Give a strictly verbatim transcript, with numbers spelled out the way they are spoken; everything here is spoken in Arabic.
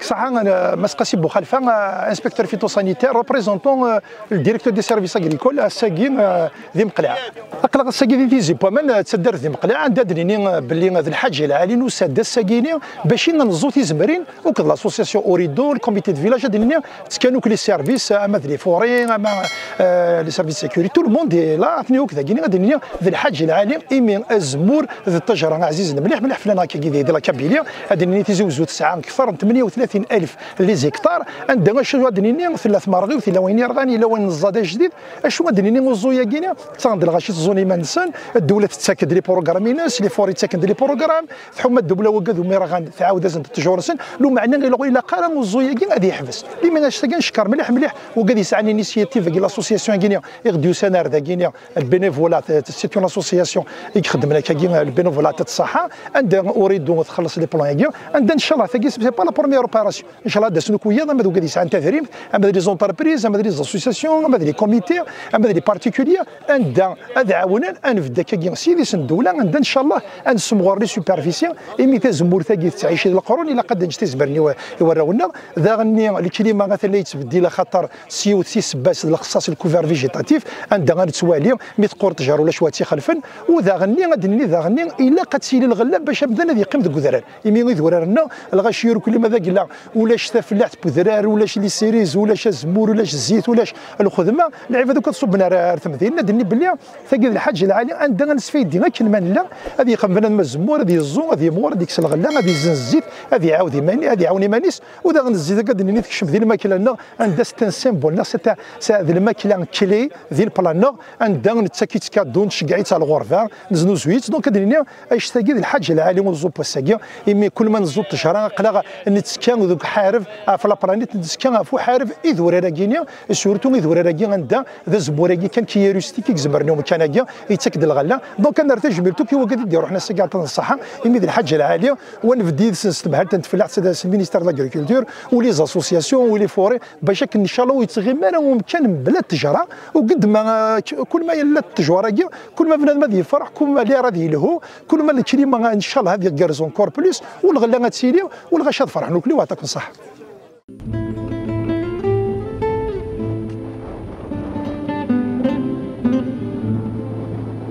يعطيك الصحة. أنا مسقسي بوخلفة انسبكتور فيتوسانيتير ريبريزونتون الديريكتور دي سيرفيس اغريكول الساقيم ذي مقلع. أقلق الساقيم في زيبومان تسدر ذي مقلع عندها دريني باللي هذا الحاجة العالي نسد الساقيني باش نزو تيزمرين وكذا لاسوسياسيون أوريدو الكوميتي دو فيلاج هذا تسكانوك لي سيرفيس أما لي فوري أما لي سيرفيس سيكوريتي تو الموند لا أثني وكذا كيني غادي ذي الحاجة العالي إيمين الزمور ذي التجارة عزيز مليح مليح فلان هكا كي داير كابيليا هذا اللي تيزوزو تسعة أكثر من ثمانية وثلاثين ألف لي زيكتار عندنا شنو غادي نيني ثلاث مرات وثلا وين يرغاني لا وين الزاد جديد اشنو غادي نيني وزويا كينا تندل غاشي تزوني مانسان الدوله تتاكد لي بروغرامي ناس لي فوري تاكد لي بروغرام تحمد الدوله وكذا ومي راه تعاود زاد تجورسن لو معنى الا قرا وزويا كين غادي يحبس اللي ما ناش كنشكر مليح مليح وكذا يسعني انيشيتيف كي لاسوسياسيون كينا يغديو سنار دا كينا البينيفولات سيت اون اسوسياسيون يخدم لك كينا البينيفولات الصحه عندنا اريدو تخلص لي بلان كينا عندنا ان شاء الله سي با لا بروميير اوبيراسيون ان شاء الله داسنو كويا ما دوك غادي يسعى تدريب اما لي زونتربريز اما لي زاسوسياسيون اما لي كوميتي اما لي بارتيكولير عندنا هذا عاونا انفدا كاين سيفيس الدوله عندنا ان شاء الله انسمغور لي سوبرفيسيون ايمي تزمور تاكي تعيش القرون الا قد نجتي زبرني يوراونا ذا غني الكلمه مثلا يتبدل على خاطر سيو تي سباس الاختصاص الكوفر فيجيتاتيف عندنا غنتوالي مي تقور تجار ولا شويه خلفن وذا غني غادي ذا غني الا قد سيلي الغلاب باش بدا يقيم ذوك الدراري ايمي يدورنا الغاشي كل ما ذاك لا ولاش تفلعت بذرار ولاش لي سيريز ولاش الزمور ولاش الزيت ولاش الخدمه العيب هذوك تصبنا راه تمدينا دني بلي ثقيل الحاج العالي عندنا نسفيد دينا كل ما لا هذه يقبلنا من الزمور هذه الزو هذه مور هذيك الغله هذه زين الزيت هذه يعاود يماني هذه يعاوني مانيس وذا غنزيد هكا دني تكشف ديال الماكله لنا عندها ستان سيمبول ناس تاع هذه الماكله كلي ديال بلانور عندنا نتاكي تكادون تشكعي تاع الغرفه نزنو زويت دونك دني اش ثقيل الحاج العالي ونزو باساكي يمي كل ما نزو التجاره قلق نتسكن ذوك حارف في لابلانيت نتسكن فو حارف يدور راه كينيا سورتو يدور راه كي عندها ذا زبور كي كان كيروستي كيزبرنيهم كان كي يتاكد الغله دونك نرتاج بالتو كي هو كادي يدير روحنا سكاع الصحه يميد الحاجه العاليه ونفدي نستبها تنتفلع سدا المينيستير د لاغريكولتور ولي زاسوسياسيون ولي فوري باش ان شاء الله يتغمر ومكان بلا التجاره وقد ما كل ما يلا التجاره كل ما بنادم غادي يفرح كل ما اللي راه يلهو كل ما الكلمه ان شاء الله هذه كارزون كور بليس والغله غتسيلي والغشاد فرحنوك لي وعطاك الصحة.